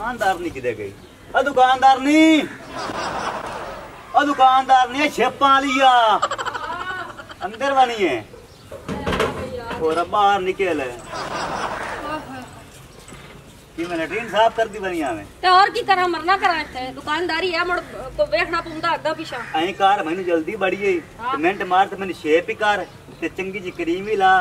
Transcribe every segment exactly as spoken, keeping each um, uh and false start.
दुकानदार नहीं किधर गई? अ दुकानदार नहीं, अ दुकानदार नहीं छेपा लिया अंदर वाली है और बाहर निकल है कि मैंने ट्रेन साफ कर दी बनिया में तो और की तरह मरना कराए थे दुकानदारी है मोड़ को देखना पुंदा आगा पीछा आई कार मैंने जल्दी बढ़िए हाँ। मिनट मार तो मैंने शेप ही कार ते चंगी जी क्रीम ही ला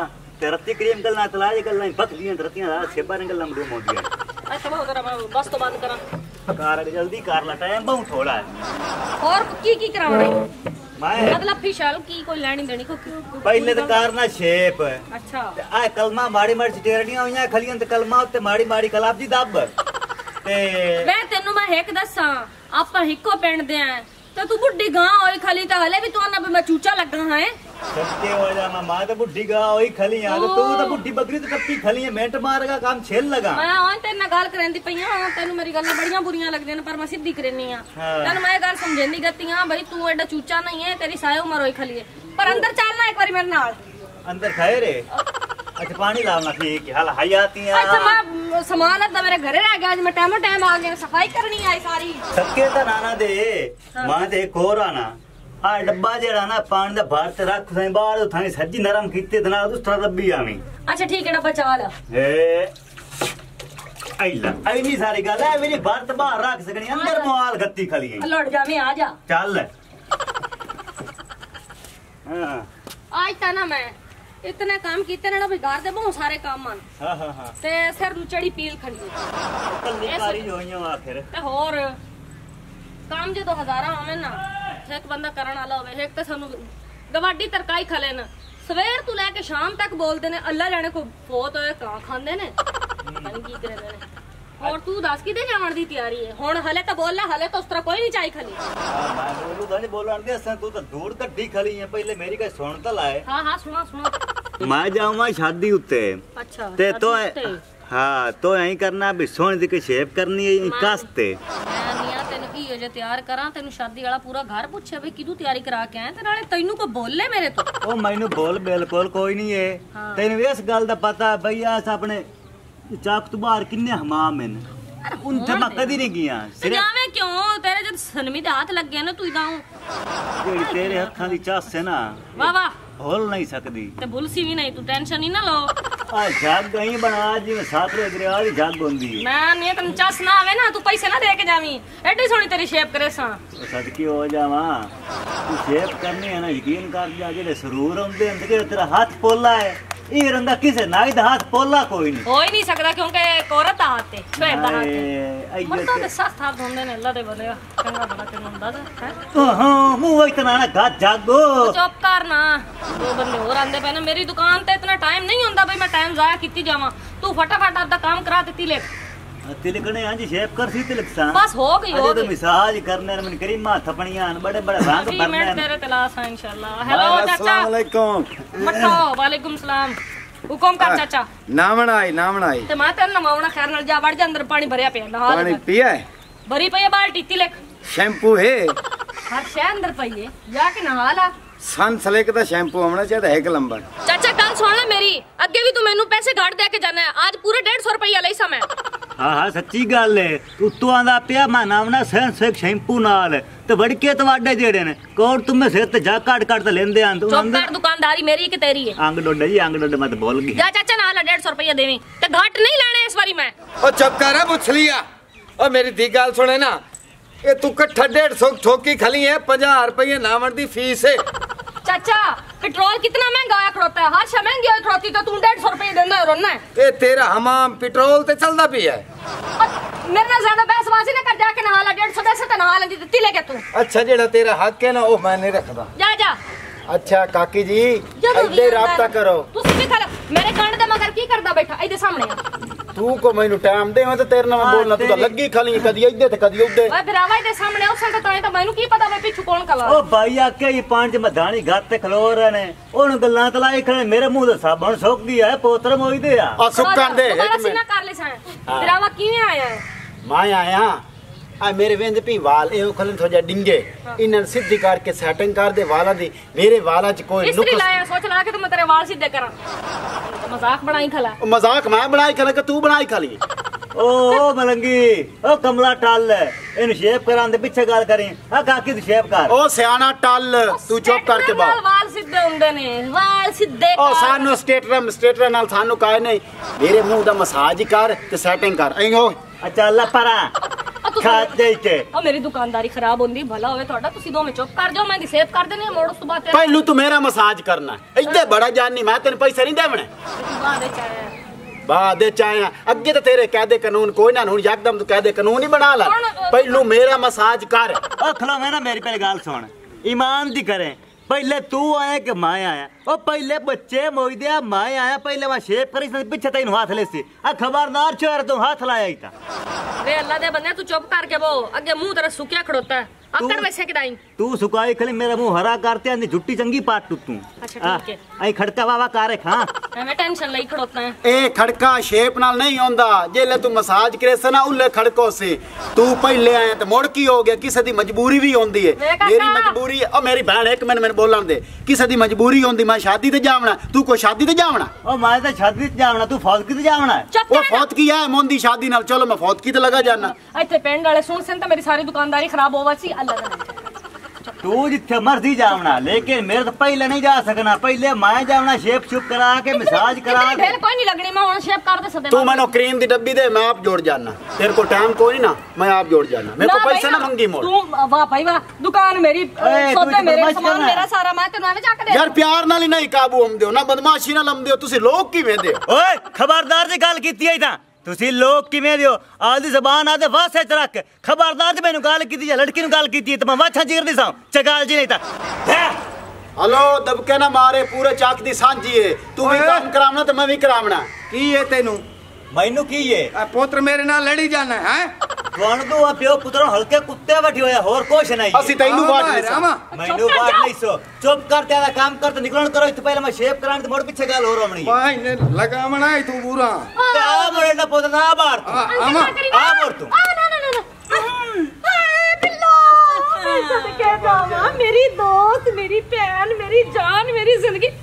ते रत्ती क्रीम कल ना तला ये कल ना बक दिए रत्तियां ला शेप रंग लम रूम हो गया अच्छा बहुत जरा बस तो बंद करा कार जल्दी कार ला टाइम बहुत थोड़ा है और की की करावणी मैं मतलब फिशल की कोई लेनी देनी को पहले तो कार ना शेप अच्छा आ कलमा माड़ी माड़ी चिटेरडियां होया खलियां ते कलमा ते माड़ी माड़ी कलाब जी दब ते मैं तन्नू मैं एक दसा आपा हिको पेंड दे हैं तो तू बुड्ढी गा ओई खली तो हले भी तोना पे मैं चूचा लगा है सच्चे हो जा मैं मां तो बुड्ढी गा ओई खली आ तो तू तो बुड्ढी बकरी तो कप्पी खली है मेंट मारगा काम छेल लगा मैं ओन तेरे ना गाल करंदी पईया तन्नू मेरी गल्ला बड़ियां बुरियां लगदियां ने पर मैं सिद्धी करनी आ तन्नू मैं गल समझेंदी गतियां भाई तू एडा चूचा नहीं है तेरी सायो उमर ओई खली है पर अंदर चलना एक बारी मेरे नाल अंदर खाए रे अच्छा पानी लाना ठीक है हाल हयातियां अच्छा मैं सामान तो मेरे घरे रह गया आज मैं टाइम टाइम आ गया सफाई करनी आई सारी सबके तो नाना दे हाँ। मां दे कोरा ना आ डब्बा जेड़ा ना पानी दा भर ते रख सही बाहर थाई सज्जी नरम कीते तना उस तरह रब्बी आमी अच्छा ठीक है डब्बा चाल ए आईला आई नहीं सारी गल है मेरी भर ते बाहर रख सकनी अंदर मोहाल गत्ती खली है लौट जावे आ जा चल हां आज ता ना मैं इतने काम कीते ना बिगाड़ दे बहुत सारे काम मन हां हां हां ते सर रुचड़ी पील खड़ी कल्लीकारी होइयो आखिर ते और काम जे तो हजारा होवे ना एक बंदा करण वाला होवे एक ते सानू गवाडी तरकाई खले ना सवेर तू लेके शाम तक बोल देने अल्लाह जाने को बहुत होए का खांदे ने माने की करे ने और तू दस की दे जावण दी तैयारी है हुन हले तो बोलला हले तो उस तरह कोई नहीं चाई खली हां मैं बोलूं गाने बोलण दे असन तू तो दूर कड्डी खली है पहले मेरी का सुन त लाए हां हां सुना सुना मैं जाऊंगा शादी उत्ते अच्छा ते तो हां तो यही करना भी सोने दी के शेप करनी है कास्ते निया तने की हो जा तैयार करा तनु शादी वाला पूरा घर पूछे भाई किदू तैयारी करा के आए ते नाले तैनू को बोल ले मेरे तो ओ मैनू बोल बिल्कुल कोई नहीं है हाँ। तैनू इस गल दा पता भैया अपने चाक तो बाहर किन्ने हमाम है उन ते मैं कदी नहीं गया जावे क्यों तेरे जब सनमी दे हाथ लग गया ना तू गाऊं तेरे हाथां दी चास है ना वाह वाह भूल नहीं सकदी ते भूल सी भी नहीं तू टेंशन ही ना लो आ जाग गई बना जी में सातरे अग्रेवाली जाग गोंदी मैं ने तन चस ना आवे ना तू पैसे ना दे के जावी एडी सोनी तेरी शेप करे सा सदकी हो जावा तू शेप करनी है ना यकीन कर जा जेड़े सुरूर होंदे अंदर तेरा हाथ पोला है ई रंदा किसे नाई दा हाथ पोला कोई नहीं होई नहीं सकदा क्योंकि कोरत हाथ है छे बात है मत तो सस्ता हाथ होंदे ने अल्लाह दे बनेगा चंगा बना के नंदा है ओहो मुंह इतना ना गात जागो चुप कर ना दो बंदे और आंदे पे ना मेरी दुकान ते इतना टाइम नहीं होंदा भाई मैं टाइम जाया कीती जावा तू फटाफट अपना काम करा देती ले तिलकने हां जी शेप कर सी तिलक सा बस हो गई हो तो मिसाज करने मन करीमा थपणियां बड़े बड़े भांग भरने जी मैं तेरे तलाश है इंशाल्लाह हेलो चाचा वालेकुम मठो वालेकुम सलाम हुकुम कर चाचा ना बनाई ना बनाई ते मां तेरे नमावना खैर नाल जा वड़ जा अंदर पानी भरया पे ना पानी पिया है भरी पई बाल्टी तिलक शैम्पू है हर शै अंदर पई है या के नहाला सन सलेक दा शैम्पू आना चाहिए एक लंबा चाचा कल सुनना मेरी अगे भी तू मेनू पैसे घाट दे के जाना है आज पूरे डेढ़ सौ रुपया लई समय हां हां सच्ची गल है तू तो आंदा पिया माना ना सन सलेक शैम्पू नाल ते वड़के तवाडे जेड़े ने कोर तुम्हें सिर ते जा काट काट ते लेंदे आं तू चौकदार दुकानदारी मेरी के तेरी है आंग डोड जी आंग डोड मत बोल गई जा चाचा नाल डेढ़ सौ रुपया देवे ते घाट नहीं लेने इस बारी मैं ओ चपकारा पूछ लिया ओ मेरी दी गल सुने ना ये तू कट्ठा डेढ़ सौ ठोकी खली है पचास रुपये नावण की फीस है चाचा पेट्रोल कितना महंगा है खड़ोता है हर शा महंगी है खड़ोती तो तू डेढ़ सौ रुपये देना है रोना ये तेरा हमाम पेट्रोल तो चलता भी है मेरे ना ज्यादा बहस बाजी ना कर जाके ना हाला डेढ़ सौ पैसे तो ना हाला दी ती लेके तू अच्छा जेड़ा तेरा हक है ना वो मैं नहीं रखदा जा जा अच्छा काकी जी इधर राबता करो तुसी भी खा मेरे कान दे मगर की करदा बैठा इधर सामने तू को मैनू टाइम देवा तो तेरे ना बोलना तू तो लगी खाली कदी इधर ते कदी उधर ओए फिर आवा इधर सामने उसन तो ताई तो मैनू की पता वे पिछु कौन कला ओ भाई आके ई पांच मधानी घात ते खलो रहे ने ओन गल्ला तलाई खड़े मेरे मुंह दे साबण सोख दी है पोत्र मोई दे आ ओ सुख कर दे एक ना कर ले सा फिर आवा क्यों आया मैं आया आ मेरे वेंद पी वाल एओ खलन थोड़ा डिंगे इनन सिद्धि करके सेटिंग कर दे वाला दी मेरे वाला च कोई नुकस इसरी लाया सोच ला के तो मैं तेरे वाल सीधे करा मजाक बनाई खला मजाक मैं बनाई खला के तू बनाई खली ओ मलंगी ओ कमला टाल इन शेप कराने पीछे गल करी हां काकी दी शेप कर ओ सियाना टाल तू चुप करके बाल वाल सीधे हुंदे ने वाल सीधे ओ सानू स्ट्रेटरम स्ट्रेटर नाल सानू काय नहीं मेरे मुंह दा मसाज कर ते सेटिंग कर ऐ हो अच्छा अल्लाह परा खात दे के ओ मेरी दुकानदारी खराब होंदी भला होवे तोडा तुसी दो में चुप कर जाओ मैं दी सेव कर देनी मोड़ो सुबह ते पहलू तू मेरा मसाज करना इदे बड़ा जानी मैं तेरे पैसे नहीं देवणे बाद च आया बाद च आया अगे तो तेरे कायदे कानून कोई ना हुन एकदम तो कायदे कानून ही बना ला पहलू मेरा मसाज कर ओ खलो मैं ना मेरी पहले गाल सुन ईमान दी करे पहले तू आया के मैं आया ओ पहले बच्चे मोई दिया मैं आया पहले मैं शेप करी सन पीछे तैन हाथ लेसी आ खबरदार चोर तू हाथ लाया इता रे अल्लाह दे बंदे तू चुप करके बो आगे मुंह तेरा सुक्या खड़ोता है अक्कर वैसे के दाई तू सुकाई खली मेरा मुंह हरा करते आंदी झुट्टी चंगी पाट तू अच्छा ठीक है आई खड़का वावा करे हां मैं टेंशन लई खड़ोता है ए खड़का शेप नाल नहीं होंदा जेले तू मसाज करेस ना उले खड़को से तू पहले आया ते मोड़ की हो गया किसी दी मजबूरी भी होंदी है मेरी मजबूरी ओ मेरी बहन एक मिनट मैंने बोलन दे किसी दी मजबूरी होंदी मैं शादी ते जावना तू को शादी ते जावना ओ मैं ते शादी ते जावना तू फौज की ते जावना ओ फौज की है मोंदी शादी नाल चलो मैं फौज की ते जाना इथे पेंड वाले सुन सेन तो मेरी सारी दुकानदारी खराब होवा सी अल्लाह दा तू जिथे मर्जी जावना लेकिन मेरे तो पहले नहीं जा सकना पहले मैं जावना शेप चुप करा के मसाज करा के फिर कोई नहीं लगनी मैं हुन शेप कर दे सदे तू मनो क्रीम दी डब्बी दे मैं आप जोड़ जाना तेरे को टाइम कोई ना मैं आप जोड़ जाना मेरे को पैसा ना मंगी मोड़ तू वाह भाई वाह दुकान मेरी सौदे मेरे सामान मेरा सारा मैं तेरे नाल जाके दे यार प्यार नाल ही नहीं काबू हम देओ ना बदमाशी नाल हम देओ तुसी लोग की वेंदे ओए खबरदार दी गल कीती आई ता तुसी लोग किवें दियो आदी जबान आदे वासे च रख खबरदार ते मैनू गाल कीती या लड़की नू गाल कीती ते मैं वाछा चीर दिसां चगाल जी नहीं ता हेलो दबके ना मारे पूरे चाक दी सांझी है तू भी काम करावना ते मैं भी करावना की है तेनू मैनू की है आ पुत्र मेरे नाल लड़ी जाना है गण दो आ प्यो पुत्रों हल्के कुत्ते बैठी होया होर कुछ नहीं असि तैनू बात नहीं सो मैनू बात नहीं सो चुप कर तेरा काम कर ते निकलन करो इथे पहले मैं शेप करान ते मोड़ पीछे गाल होर होणी भाई ने लगावना है तू पूरा ना पोता ना बार आ आमा आ मोर तू आ ना ना ना ए बिल्लो मैं सद के जावा मेरी दोस्त मेरी बहन मेरी जान मेरी जिंदगी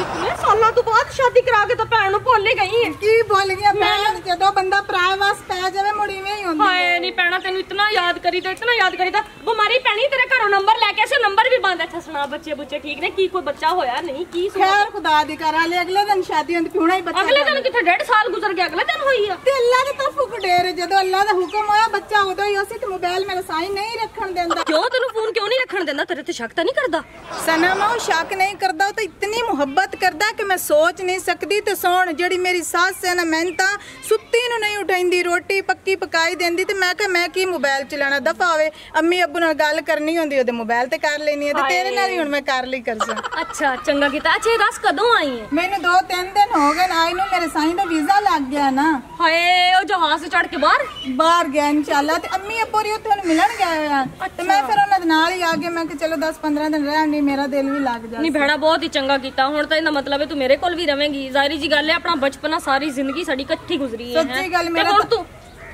इतने सालों तो बाद शादी करा के तो भैन नु भूल गई है की भूल गया भैन जदों बंदा पराए वास पै जावे मुड़ीवें ही होंदी हाय नहीं पैना तैनू इतना याद करी दा इतना याद करी दा बीमारी पैनी तेरे घरों नंबर लेके से नंबर भी बंद अच्छा सुना बच्चे बच्चे ठीक ने की कोई बच्चा होया नहीं की सुना खैर खुदा दी करा ले अगले दिन शादी होंदी क्यों नहीं बच्चा अगले दिन किथे डेढ़ साल गुजर गया अगले दिन हुई है ते अल्लाह दे तरफों कडेरे जदों अल्लाह दा हुक्म होया बच्चा उदों ही उसी ते मोबाइल मेरा साईं नहीं रखण देंदा क्यों तैनू फोन क्यों नहीं रखण देंदा तेरे ते शक ता नहीं करदा सनामा ओ शक नहीं करदा तो इतनी मोहब्बत करदा कि मैं सोच नहीं सकदी ते सोण जड़ी मेरी सास है ना मेहनता सुत्ती नु नहीं उठाइंदी रोटी पक्की पकाई देंदी ते मैं कह मैं की मोबाइल चलाना दफा होवे अम्मी अब्बू नाल गल करनी होंदी ओदे मोबाइल ते कर लेनी है ते तेरे नाल ही हुन मैं कर ली करसा अच्छा चंगा कीता अच्छे दस कदों आई है मैनू दो तीन दिन हो गए आई नु मेरे साईं दा वीजा लग गया ना हाय ओ जहाज से चढ़ के बाहर बाहर गया इंशाल्लाह ते अम्मी अब्बू री ओथे हुन मिलन गए होया ते मैं फिर ओना नाल ही आ गए मैं कि चलो दस पंद्रह दिन रहनी मेरा दिल भी लग जा नहीं भेड़ा बहुत ही चंगा कीता ਹੁਣ ਤਾਂ ਇਹਦਾ ਮਤਲਬ ਹੈ ਤੂੰ ਮੇਰੇ ਕੋਲ ਵੀ ਰਹੇਂਗੀ ਜ਼ਾਹਿਰੀ ਜੀ ਗੱਲ ਹੈ ਆਪਣਾ ਬਚਪਨਾ ਸਾਰੀ ਜ਼ਿੰਦਗੀ ਸਾਡੀ ਇਕੱਠੀ ਗੁਜ਼ਰੀ ਹੈ ਸੱਚੀ ਗੱਲ ਮੇਰਾ ਹੁਣ ਤੂੰ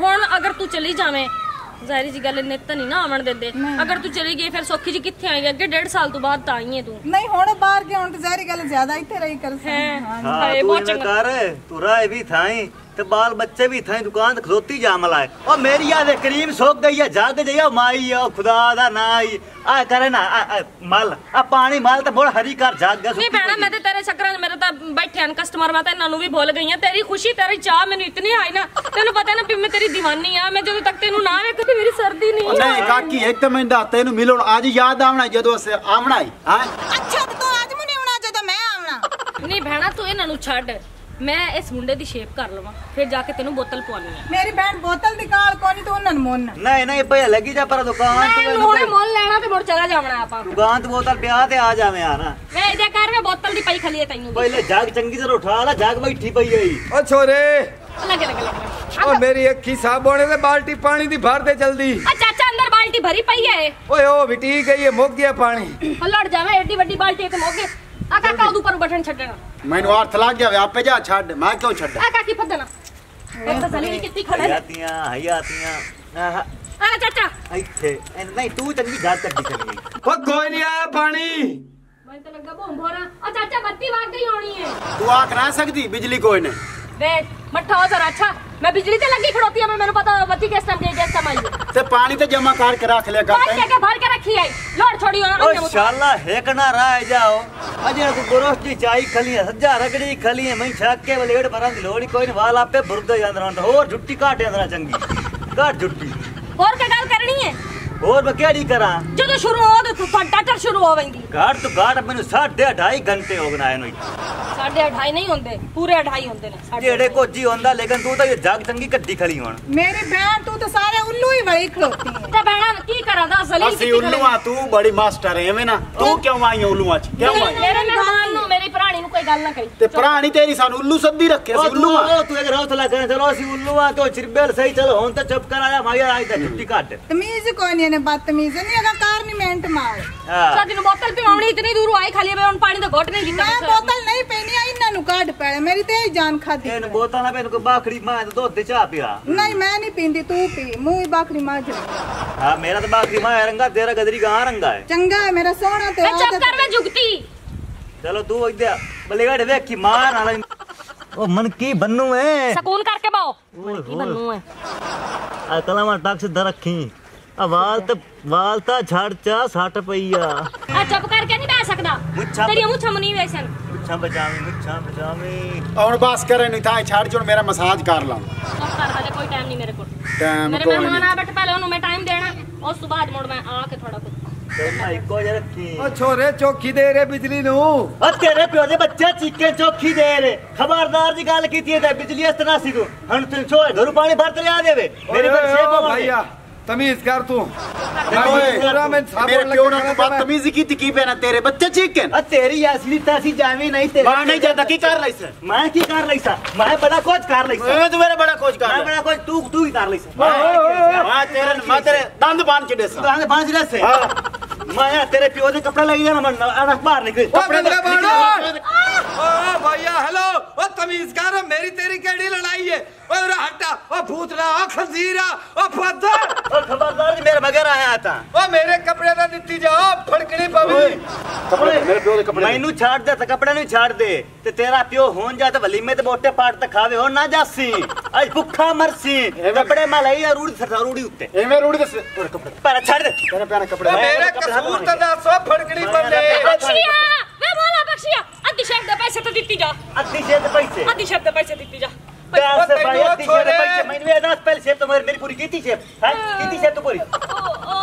ਹੁਣ ਅਗਰ ਤੂੰ ਚਲੀ ਜਾਵੇਂ ਜ਼ਾਹਿਰੀ ਜੀ ਗੱਲ ਨੇ ਤਾਂ ਨਹੀਂ ਨਾ ਆਵਣ ਦਿੰਦੇ ਅਗਰ ਤੂੰ ਚਲੀ ਗਈ ਫਿਰ ਸੋਖੀ ਜੀ ਕਿੱਥੇ ਆਏਗੀ ਅੱਗੇ ਡੇਢ ਸਾਲ ਤੋਂ ਬਾਅਦ ਤਾਂ ਆਈ ਹੈ ਤੂੰ ਨਹੀਂ ਹੁਣ ਬਾਹਰ ਗਿਆ ਹੁਣ ਤਾਂ ਜ਼ਾਹਿਰੀ ਗੱਲ ਜ਼ਿਆਦਾ ਇੱਥੇ ਰਹੀ ਕਰ ਸਕਦਾ ਹਾਂ ਬਹੁਤ ਚੰਗਾ ਕਰ ਤੂੰ ਰਾਏ ਵੀ ਥਾਈ ਤੇ ਬਾਲ ਬੱਚੇ ਵੀ ਥਾਈ ਦੁਕਾਨ ਖਲੋਤੀ ਜਾਮ ਲਾਏ ਉਹ ਮੇਰੀ ਆ ਦੇ ਕਰੀਮ ਸੋਖ ਗਈ ਆ ਜਾਗ ਗਈ ਆ ਮਾਈ ਆ ਖੁਦਾ ਦਾ ਨਾਈ आ करे ना आ, आ, माल आ पानी माल तो बोल हरी कर जाग गया नहीं भैना मैं तो तेरे चक्कर मेरा तो बैठे कस्टमर मैं तो इन्हों भी भूल गई है तेरी खुशी तेरी चाह मैंने इतनी आई ना तेन पता है ना भी मैं तेरी दीवानी हाँ मैं जो तक तेन ना वे कभी मेरी सर्दी नहीं है नहीं काकी एक तो मैं तेन मिलो आज याद आवना जो आवना ही अच्छा तो आज मुझे आवना जो मैं आवना नहीं भैना तू इन्हों छड़ मैं इस मुंडे दी शेप कर लवां फिर जाके तेनू बोतल पवानी है मेरी बहन बोतल निकाल कोनी तो नन मोन नहीं नहीं भैया लगी जा पर दुकान तो मोने मोल लेना ते मोर चला जावना आपा दुकान तो बोतल ब्याह ते आ जावे यार मैं इदे कर मैं बोतल दी पई खाली है तैनू पहले जाग चंगी तरह उठा ला जाग बैठी पई है ओ छोरे लगे लगे लगे ओ मेरी अखी साबोने ते बाल्टी पानी दी भर दे जल्दी अच्छा अच्छा अंदर बाल्टी भरी पई है ओए ओ बिटी गई है मोग गया पानी लड़ जावे एडी बड़ी बाल्टी एक मोगे आ काका उद ऊपर बटन छड्डना मैनू अर्थ लग गया आपे जा छड मैं क्यों छड आ काकी फदना तो साली ने कितनी खड़ा जातियां हयातियां आहा आ चाचा इथे नहीं तू चंगी घर तक चली गई ओ कोई नहीं आया पानी मैं तो लगा भोंभोरा ओ चाचा बत्ती वाग गई होनी है तू आ करा सकदी बिजली कोई नहीं बैठ मठा हो जरा अच्छा मैं बिजली से लगी खड़ोती है, मैं मैंने पता बत्ती के समय के समय से पानी तो जमा कार के रख लेगा कोई जगह भर के रखी है लोड छोड़ी और इंशाल्लाह हेकना रह जाओ अजे को गोरोस्टी चाय खली है सज्जा रगड़ी खली है मैं छक के लेड़ भरन लोड़ी कोई वाला पे बुरदा जांदरा और झुट्टी काटे अंदर चंगी काट झुट्टी और क्या गल करनी है और मैं केड़ी करा जो तो शुरू हो तो टटर शुरू होवेंगी घर तो घर मैंने साढ़े ढाई घंटे हो गए नहीं साढ़े ढाई नहीं होंदे पूरे ढाई होंदे ने जेड़े को जी होंदा लेकिन तू तो ये जाग चंगी कट्टी खली होन मेरी बहन तू तो सारे उल्लू ही वही खलोती है ते बहन की करा दा जलील की उल्लूवा तू बड़ी मास्टर है एवें ना तू क्यों आई उल्लूवा च क्यों आई मेरे बहन नु मेरी प्राणी नु कोई गल ना कही ते प्राणी तेरी सान उल्लू सद्दी रखे सी उल्लूवा ओ तू एक रौथला करे चलो सी उल्लूवा तो चिरबेल सही चलो होन ते चुप कर आया माया आई ते छुट्टी काट तमीज कोनी ने बदतमीज नहीं अगर कार में मेंट मार सादी नु बोतल पीवाणी इतनी दूर आई खाली बे उन पानी तो घोट नहीं जीता मैं बोतल नहीं पीनी काट पे मेरी ते जान खाती है बोतल ना पेन को बाखड़ी मां तो दूध चा पिया नहीं मैं नहीं पींदी तू पी मुंह ही बाखड़ी मां जा हां मेरा तो बाखड़ी मां रंगा तेरा गदरी का रंगा है चंगा है मेरा सोना तेरा मैं चक्कर में झुकती चलो तू इधर बलेगाड़ देख की मार आला ओ मन की बन्नू है सुकून करके बाओ मन की बन्नू है आ कलामा टक्स धर रखी आ वाल तो वाल ता झाड़ चा साठ पईया आ चुप करके नहीं बैठ सकदा तेरी मुंह छम नहीं वैसन अच्छा बचावे अच्छा बचावे और बस करे नहीं था छाड़ छोड़ मेरा मसाज कर ला सब कर दे कोई टाइम नहीं मेरे को टाइम मेरे मेहमान आ बैठे पहले उन्हें मैं टाइम देना और सुबह आज मोड़ मैं आके थोड़ा कुछ चल भाई को जरा की ओ छोरे चौकी दे रे बिजली नु ओ तेरे पियो दे बच्चे चीके चौकी दे रे खबरदार जी गल कीती है बिजली इस तरह सी तू हन तू छोए घरू पानी भर ले आ देवे मेरे पर छे भैया तमीज कर तू मेरे क्यों ना बात तमीज की थी की पेना तेरे बच्चे ठीक है तेरी असली तासी जावे नहीं तेरे मां नहीं जाता की कर लईसा मैं की कर लईसा मैं बड़ा कोच कर लईसा मैं तो मेरा बड़ा कोच कर मैं बड़ा कोच तू तू ही कर लईसा मां तेरे मां तेरे दंद बांध के देसा दंद बांध के देसे माया तेरे पियो दे कपड़ा लगी जाना मन आना बाहर निकल कपड़ा बांध ओ भैया हेलो ओ तमीज कर मेरी तेरी केड़ी लड़ाई है ओ हटा ओ भूतरा ओ खंजीरा ओ पत्थर ओ खबरदार मेरे बगैर आया था ओ मेरे कपड़े ना दित्ती जाओ फड़कनी पवे कपड़े मेरे पियो दे कपड़े मैनू छाड़ दे ते कपड़े नहीं छाड़ दे ते तेरा पियो होन जा ते वलीमे ते बोटे पाट ते खावे हो ना जासी आज भूखा मरसी कपड़े मा लई रूड़ी सरदा रूड़ी उत्ते एमे रूड़ी दस पर छाड़ दे तेरे प्यारे कपड़े मेरे कसूर ते दस ओ फड़कनी पवे बक्षिया वे बोला बक्षिया अद्धी शेख दे पैसे तो दित्ती जा अद्धी शेख दे पैसे अद्धी शेख दे पैसे दित्ती जा दस पैसे अद्धी शेख दे पैसे मैंने दस पहले शेख तो मेरी पूरी कीती शेख हां कीती शेख तो पूरी ओ ओ आ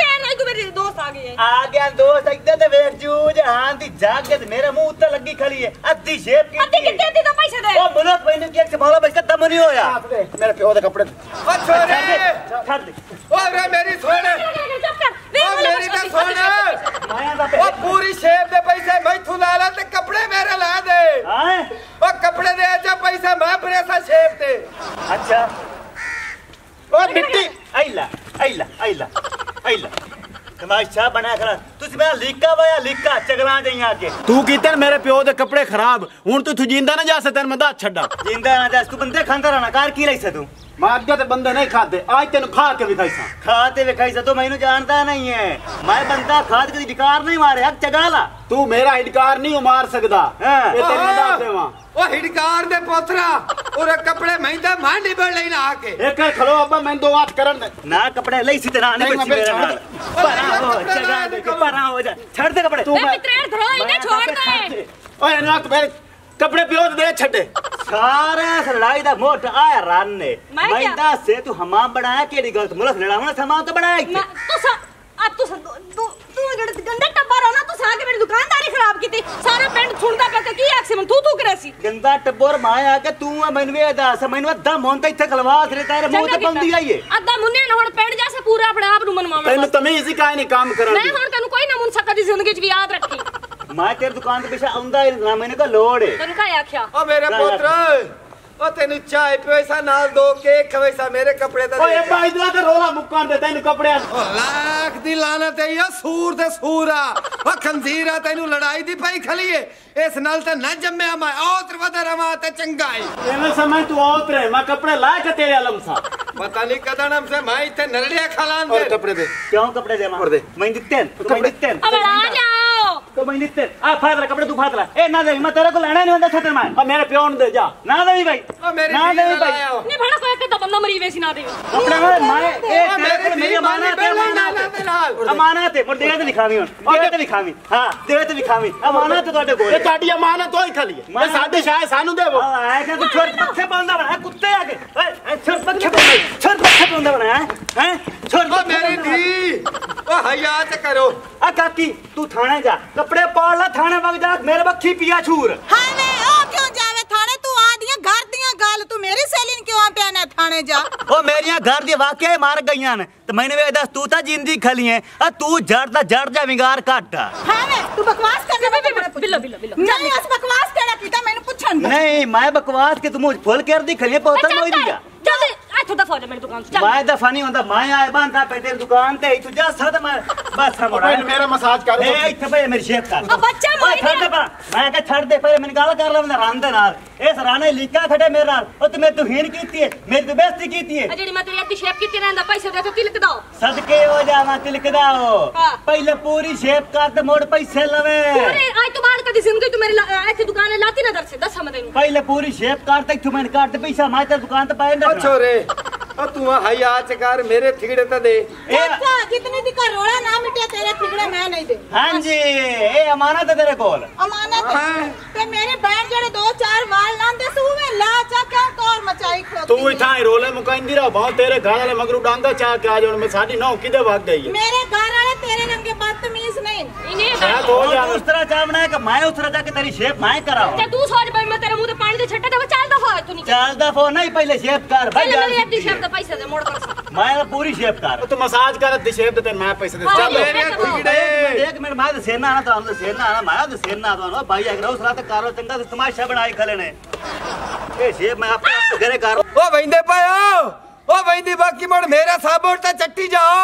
गया ना तू मेरे दोस्त आ गए आ गया दोस्त एकदम ते वेख जू जहां दी जागत मेरे मुंह उत्ते लगी खड़ी है अद्धी शेख की अद्धी कितने दी तो पैसे दे ओ बोलो पैसे की एक बोला पैसे दम नहीं होया मेरे पियो दे कपड़े ओ छोरे छाड़ दे ओ रे मेरी छोरे चुप कर मेरी तो सोना वो पूरी शेप दे पैसे मैथू लाला ते कपड़े मेरे ला दे हैं वो कपड़े दे जा पैसा मैं परेसा शेप दे अच्छा ओ मिट्टी आइला आइला आइला आइला तुम्हारी छा बना खड़ा तुझ मेरा लीका वाया लीका चगला दे यहां के तू कीतन मेरे पियो दे कपड़े खराब हुन तू जिंदा ना जा सकदा मैं दा छड्डा जिंदा ना जा तू बंदे खांदा रहना कार की लईसे तू मारगा ते बंदे नहीं खाते आज तेन खा के विखाईसा खाते विखाईसा तो मैनू जानता नहीं है मैं बंदा खाद कदी डिकार नहीं मारे हक चगाला तू मेरा हिडकार नहीं मार सकदा ए तेन मदासेवा ओ हिडकार दे पोथरा और कपड़े मैंदा मांडी पे लेना आके एक खलो अब्बा मैं दो हाथ करन ना कपड़े लई सी तेरा ने बची मेरे नाल परा हो चगा दे के परा हो जा छोड़ दे कपड़े ए मित्र धरो इने छोड़ दे ओए ना मेरे कपड़े पियो दे छटे सारे लड़ाई दा मोट आया रान ने मैंदा से तू हमा बनाया केड़ी गलत मुलस लड़ावना समान तो बनाया मैं तो सा अब तो तू तू गंदा टब्बर हो ना तू सागे मेरी दुकानदारी खराब कीती सारा पेंट छुंडदा पे की आख से मन तू तू करेसी गंदा टब्बर माया के तू मनवे दा समनवा दम होनता इथे खलवास रे तेरे मुंह ते बंदी आई है अदा मुन्ने न हण पेंट जासे पूरा अपने आप नु मनवावा तैनू तमीज ही काई नहीं काम करन मैं हण तैनू कोई ना मुन सकदी जिंदगी च भी याद रखी मैं तेरे दुकान के पीछे आंदा ही ना मैंने का लोड है तन का आख्या ओ मेरे पुत्र ओ तेनु चाय पैसा नाल दो के खवैसा मेरे कपड़े दा ओए भाई दा का रोला मुक्का दे तेनु कपड़े ओ लाख दी लानत है या सूर ते सूरा ओ खंजीरा तेनु लड़ाई दी पई खली है इस नाल ते ना जम्मे मैं औत वदा रवा ते चंगा है तेनु समय तू औत रे मैं कपड़े ला के तेरे अलम सा पता नहीं कदन हम से मैं इथे नरड़िया खलान दे और कपड़े दे क्यों कपड़े दे मां और दे मैं दितेन मैं दितेन अब आ जाओ तो भाई नित्ते आ फादला कपड़े तू फादला ए ना देवी मैं तेरे को लेना नहीं होता छतर में अब मेरे प्योन दे जा ना देवी भाई मेरे ना देवी भाई नहीं भाड़ा कोई एक तो बंदा मरी वैसी ना देवी कपड़े में मां ए तेरे मेरी माना तेरे माना अमानत है मोर देवे तो दिखावी और देवे तो दिखावी हां देवे तो दिखावी अमानत है तोडे को ए ताडी अमानत तोई खा लिए मैं साडे शाय सानू देवो आ के तू छोर पखे बंदा बना कुत्ते आके ए छोर पखे बंदा छोर पखे बंदा बना हैं छोर ओ मेरी दी ओ हया से करो आ काकी तू थाने जा कपड़े पाड़ ला थाने वग जा मेरे बखी पिया छूर हाने ओ क्यों जावे थाने तू आदिया घर दिया गाल तू मेरी सेलिन क्यों आ पेना थाने जा ओ मेरिया घर दे वाकया मार गईया ने तो मैंने वे दस तू ता जिंदगी खली है आ तू जड़दा जड़ जा विगार काट हाने तू बकवास करने बे बिल्लो बिल्लो बिल्लो नहीं अस बकवास करा पिता मैंने पूछन नहीं मैं बकवास के तू मुझ फुल कर दी खली पोता मोई दिया जल्दी आ थोड़ा फोन मेरी दुकान से माय दफा नहीं होता माय आए बांधा पेटे दुकान ते तू जा सद मार बस हम भाई मेरा मसाज कर ए इथे भाई मेरी शेप का ओ बच्चा मोई छोड़ दे मैं का छोड़ दे पहले मैंने गाल कर लवना रांदे नाल ए सराने लीका खड़े मेरे नाल ओ तू मेरी तुहीन कीती है मेरी तो बेइज्जती कीती है अजड़ी मैं तेरी शेप कीती रहंदा पैसे दे तो तिलक दो सदके हो जावा तिलक दाओ पहले पूरी शेप कर ते मोड़ पैसे लवे पूरी आज तो बाल कदी जिंदगी तू मेरी ऐसी दुकान लाती ना दर से दस हम तैनू पहले पूरी शेप कर ते तू मैंने काट दे पैसा माय ते दुकान ते पाए ना ओ छोरे और तू हाय आज कर मेरे ठिगड़े तो दे अच्छा जितने दी का रोड़ा ना मिटे तेरे ठिगड़े मैं नहीं दे हां जी ए अमानत है तेरे कोल अमानत है ते मेरे बैठ जड़े दो चार वाल लांदे सुवे लाचा क्या तोर मचाई खो तू इठा रोले मुकाइंदी रहो भाव तेरे घर वाले मगरू डांगा चा के आज मैं साडी नौ किदे भाग गई मेरे घर वाले तेरे रंगे बदतमीज नहीं इन्हें तो उस तरह चावना है कि मैं उस तरह जाके तेरी शेप मैं कराओ ते तू सोच भाई मैं तेरे मुंह पे पानी दे छट्टा दे चलदा हो तू नहीं चलदा हो नहीं पहले शेप कर भाई पैसे दे मोड़ कर मैं पूरी शेप कर तो मसाज कर दे शेप दे मैं पैसे दे चल मेरे कीड़े देख मेरे मां दे सेना आना तो हम सेना आना माया दे सेना आना भाई आ गरो सरा तो कारो चंगा तो तमाशा बनाई खले ने ए शेप मैं अपने घरे कारो ओ वईंदे पायो ओ वईंदी बाकी मोड़ मेरा साबोट ते चट्टी जाओ